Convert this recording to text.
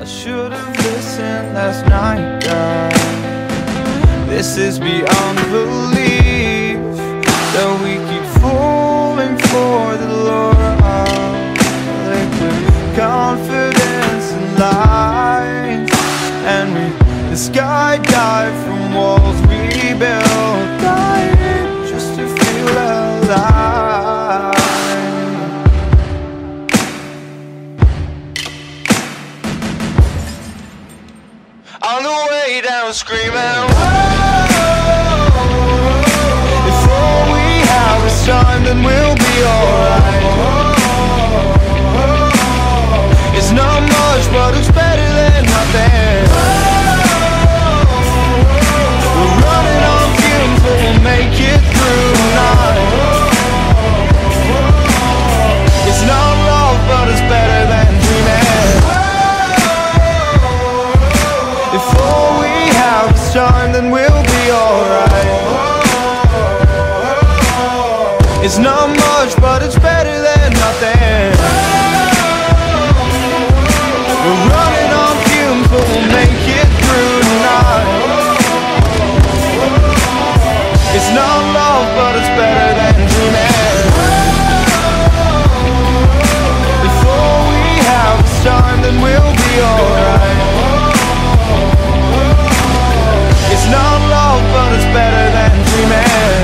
I should have listened last night, God. This is beyond belief that we keep falling for the Lord. Liquid confidence and lies, and we skydive from walls we built, dying just to feel alive. On the way down screaming, whoa. Before we have a son, then we'll be alright. It's not much, but it's better than nothing. We're running on fumes, but we'll make it through the night. It's not love, but it's better than dreaming. Before we have this time, then we'll be alright. It's not much, but it's better than nothing. We're running on fumes, but we'll make it through tonight. It's not love, but it's better than dreaming. Before we have this time, then we'll be alright. Not love, but it's better than dreaming.